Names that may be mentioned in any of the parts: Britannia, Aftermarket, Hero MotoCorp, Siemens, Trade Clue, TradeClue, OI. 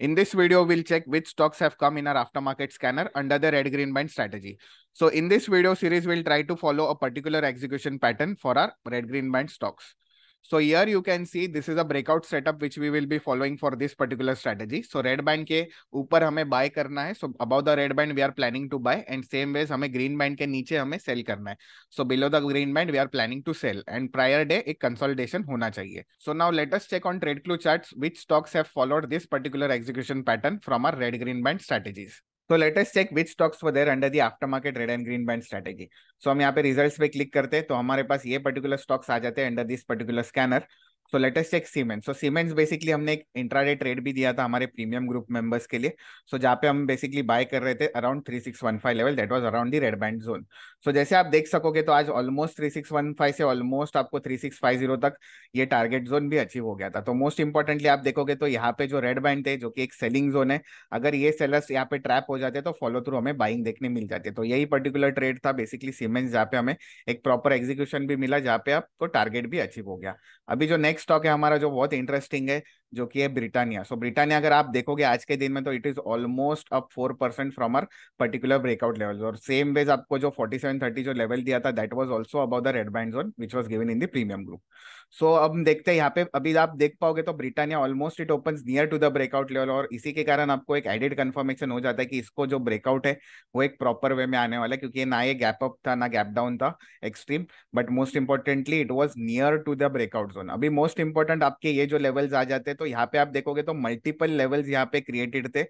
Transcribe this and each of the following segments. In this video, we'll check which stocks have come in our aftermarket scanner under the red, green bind strategy. So in this video series, we'll try to follow a particular execution pattern for our red, green bind stocks. So here you can see this is a breakout setup which we will be following for this particular strategy. So red band के ऊपर हमें buy करना है. So above the red band we are planning to buy and same ways हमें green band के नीचे हमें sell करना है. So below the green band we are planning to sell and prior day एक consolidation होना चाहिए. So now let us check on Trade Clue charts which stocks have followed this particular execution pattern from our red green band strategies. तो let us check which stocks were there under the aftermarket red and green band strategy. So हम यहाँ पे results पे click करते हैं तो हमारे पास ये पर्टिकुलर स्टॉक्स आ जाते हैं under this particular scanner. So let us check Siemens. So Siemens basically हमने एक इंट्राडे ट्रेड भी दिया था हमारे प्रीमियम ग्रुप मेंबर्स के लिए. सो जहाँ पे हम बेसिकली बाय कर रहे थे around 3615 level, that was around the red band zone. So जैसे आप देख सकोगे तो आज ऑलमोस्ट 3615 से ऑलमोस्ट आपको 3650 तक ये टारगेट जोन भी अचीव हो गया था. तो मोस्ट इंपॉर्टेंटली आप देखोगे तो यहाँ पे जो रेड बैंड थे जो कि एक सेलिंग जोन है, अगर ये सेलर्स यहाँ पे ट्रैप हो जाते तो फॉलो थ्रू हमें बाइंग देखने मिल जाती है. तो यही पर्टिकुलर ट्रेड था बेसिकली सीमेंस जहाँ पे हमें एक प्रॉपर एग्जीक्यूशन भी मिला जहाँ पे आपको टारगेट भी अचीव हो गया. अभी जो नेक्स्ट स्टॉक है हमारा जो बहुत इंटरेस्टिंग है जो कि है ब्रिटानिया. सो ब्रिटानिया अगर आप देखोगे आज के दिन में तो it is almost up 4% from our particular breakout levels. और सेम वेज आपको जो 4730 जो लेवल दिया था that was also above the red band zone which was given in the premium group. So अब हम देखते हैं यहाँ पे अभी आप देख पाओगे तो Britannia almost it opens near to the breakout level और इसी के कारण आपको एक एडेड कंफर्मेशन हो जाता है कि इसको जो ब्रेकआउट है वो एक प्रॉपर वे में आने वाला है, क्योंकि ना ये गैप अप था ना गैप डाउन था extreme, but most importantly it was near to the breakout zone. अभी मोस्ट इंपॉर्टेंट आपके ये जो लेवल्स आ जाते हैं तो यहाँ पे आप देखोगे तो मल्टीपल लेवल्स यहाँ पे क्रिएटेड थे,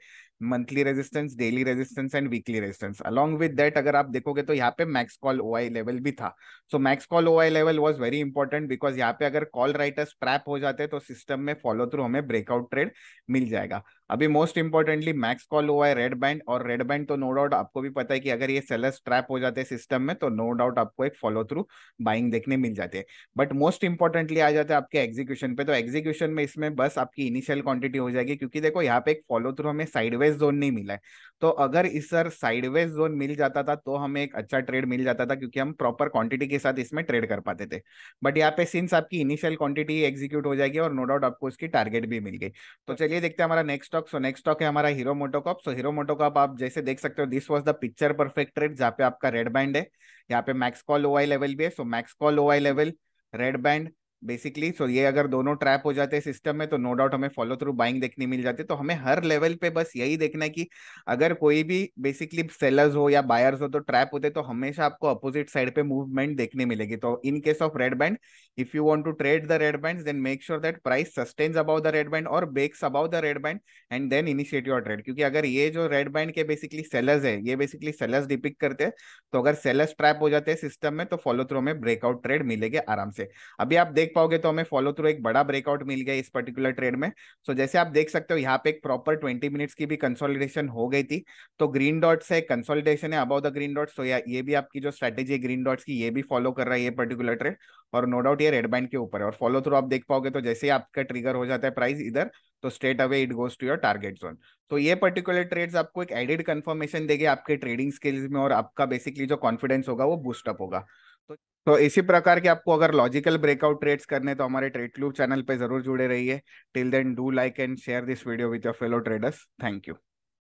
monthly resistance, daily resistance and weekly resistance. Along with that अगर आप देखोगे तो यहाँ पे मैक्स कॉल ओआई लेवल भी था. So max call OI level was very important because यहाँ पे अगर कॉल राइटर्स ट्रैप हो जाते तो सिस्टम में फॉलो थ्रू हमें ब्रेकआउट ट्रेड मिल जाएगा. अभी most importantly max call OI red band, और रेड बैंड तो नो डाउट आपको भी पता है कि अगर ये सेलर्स ट्रैप हो जाते सिस्टम में तो नो डाउट आपको एक फॉलो थ्रू बाइंग देखने मिल जाते हैं. बट मोस्ट इंपॉर्टेंटली आ जाते हैं आपके एग्जीक्यूशन पे. तो एग्जीक्यूशन में इसमें बस आपकी इनिशियल क्वांटिटी हो जाएगी, क्योंकि देखो यहाँ पे एक फॉलो थ्रू हमें साइडवेज जोन नहीं मिला है. तो अगर इस सर साइडवेज जोन मिल जाता था तो हमें एक अच्छा ट्रेड मिल जाता था, क्योंकि हम प्रॉपर क्वांटिटी के साथ इसमें ट्रेड कर पाते थे. बट यहाँ पे सिंस आपकी इनिशियल क्वांटिटी एग्जीक्यूट हो जाएगी और नो डाउट आपको उसकी टारगेट भी मिल गई. तो चलिए देखते हैं हमारा next stock. So next stock है हमारा Hero MotoCorp. So Hero MotoCorp आप जैसे देख सकते हो this was the picture perfect trade जहाँ पे आपका रेड बैंड है, यहाँ पे मैक्स कॉल ओआई लेवल भी है. So max call OI level, red band basically. So ये अगर दोनों ट्रैप हो जाते हैं सिस्टम में तो नो डाउट हमें फॉलो थ्रू बाइंग देखने मिल जाती है. तो हमें हर लेवल पे बस यही देखना है कि अगर कोई भी बेसिकली सेलर्स हो या बायर्स हो तो ट्रैप होते तो हमेशा आपको अपोजिट साइड पे मूवमेंट देखने मिलेगी. तो in case of red band if you want to trade the red band then make sure that price sustains about the red band और breaks about the red band and then initiate your trade. क्योंकि अगर ये जो red band के basically sellers है, ये basically sellers depict करते हैं, तो अगर सेलर्स ट्रैप हो जाते हैं सिस्टम में तो फॉलो थ्रू में ब्रेकआउट ट्रेड मिलेगी आराम से. अभी आप देख पाओगे तो हमें फॉलो थ्रू एक बड़ा ब्रेकआउट मिल गया इस पर्टिकुलर ट्रेड में. सो जैसे आप देख सकते हो यहाँ पे एक प्रॉपर 20 मिनट्स की भी कंसोलिडेशन हो गई थी. तो ग्रीन डॉट्स है, कंसोलिडेशन है अबाउट द ग्रीन डॉट्स. तो ये भी आपकी जो स्ट्रेटेजी है ग्रीन डॉट्स की ये भी फॉलो कर रहा है ये पर्टिकुलर ट्रेड, और नो डाउट ये रेड बैंड के ऊपर है. और फॉलो थ्रू आप देख पाओगे तो जैसे ही आपका ट्रिगर हो जाता है प्राइस इधर तो straight away it goes to your target zone. तो ये पर्टिकुलर ट्रेड्स आपको एक एडेड कंफर्मेशन देंगे आपके ट्रेडिंग स्किल्स में और आपका बेसिकली जो कॉन्फिडेंस होगा वो बूस्टअप होगा. तो इसी प्रकार के आपको अगर लॉजिकल ब्रेकआउट ट्रेड्स करने तो हमारे ट्रेड क्लू चैनल पे जरूर जुड़े रहिए. Till then do like and share this video with your fellow traders. Thank you.